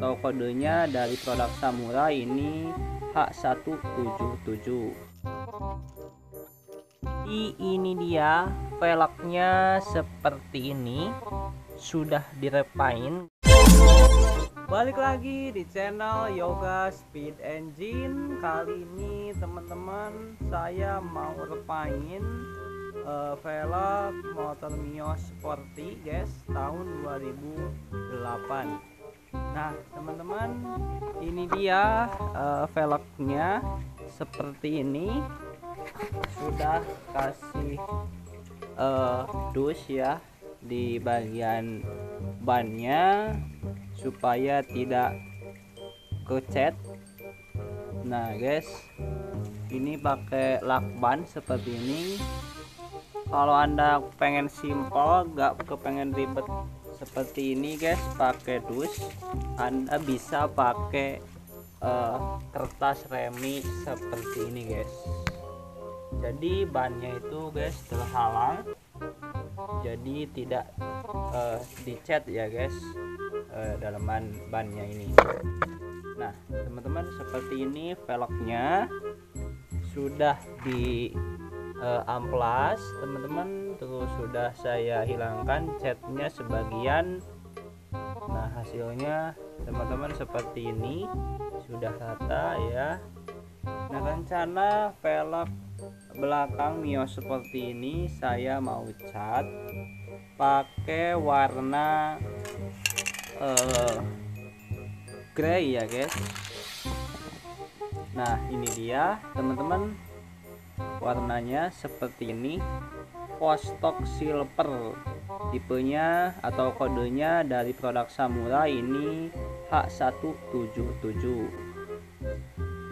atau kodenya dari produk Samurai ini H1777. Jadi ini dia velgnya seperti ini, sudah direpain. Balik lagi di channel Yoga Speed Engine. Kali ini teman-teman saya mau repain velg motor Mio Sporty guys tahun 2008. Nah teman-teman, ini dia velgnya seperti ini, sudah kasih dus ya di bagian bannya supaya tidak kecet. Nah guys, ini pakai lakban seperti ini. Kalau anda pengen simple, gak kepengen ribet seperti ini guys, pakai dus anda bisa pakai kertas remi seperti ini guys. Jadi bannya itu guys terhalang, jadi tidak dicet ya guys dalaman bannya ini. Nah teman-teman, seperti ini velgnya sudah di amplas teman-teman, terus sudah saya hilangkan catnya sebagian. Nah hasilnya teman-teman seperti ini, sudah rata ya. Nah rencana velg belakang Mio seperti ini saya mau cat pakai warna gray ya guys. Nah ini dia teman-teman, warnanya seperti ini, Vostok Silver, tipenya atau kodenya dari produk Samurai ini H177.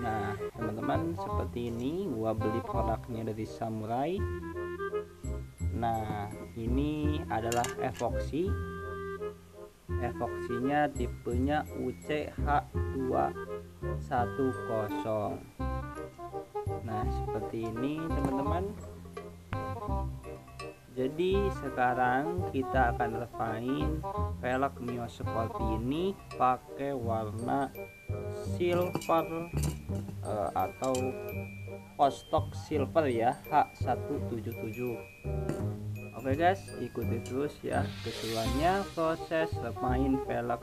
Nah teman-teman, seperti ini gua beli produknya dari Samurai. Nah ini adalah Epoxy. Epoxinya tipenya UCH210. Nah seperti ini teman-teman. Jadi sekarang kita akan repain velg Mio seperti ini pakai warna silver atau Vostok Silver ya, H177. Oke guys, ikuti terus ya keseruannya proses repain velg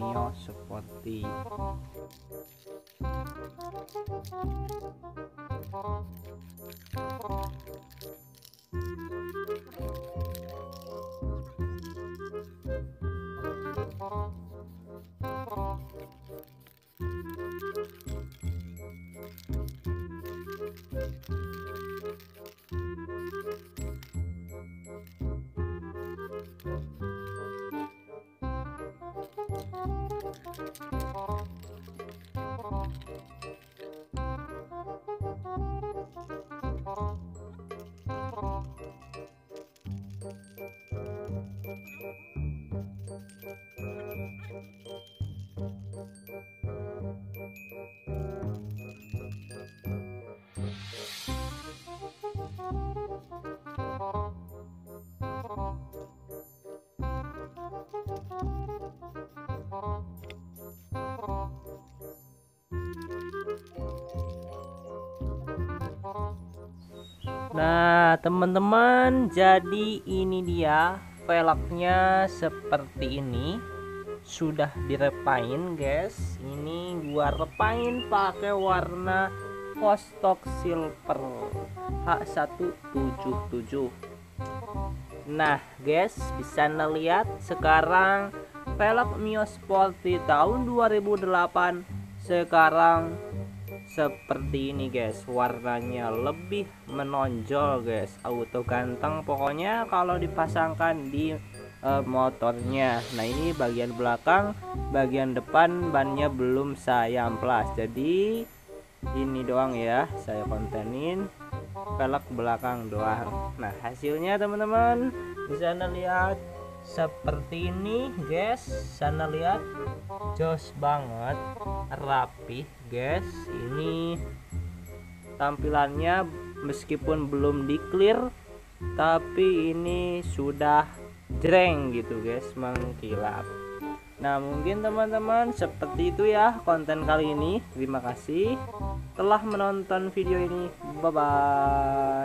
Mio Sporty. Nah teman-teman, jadi ini dia velgnya seperti ini, sudah direpain guys. Ini gua repain pakai warna Vostok Silver H177. Nah guys, bisa ngeliat sekarang velg Mio Sporty tahun 2008 sekarang seperti ini guys, warnanya lebih menonjol guys, auto ganteng pokoknya kalau dipasangkan di motornya. Nah ini bagian belakang, bagian depan bannya belum saya amplas, jadi ini doang ya saya kontenin velg belakang doang. Nah hasilnya teman-teman bisa anda lihat seperti ini guys, sana lihat jos banget, rapi guys. Ini tampilannya meskipun belum di clear tapi ini sudah jreng gitu guys, mengkilap. Nah, mungkin teman-teman seperti itu ya konten kali ini. Terima kasih telah menonton video ini. Bye-bye.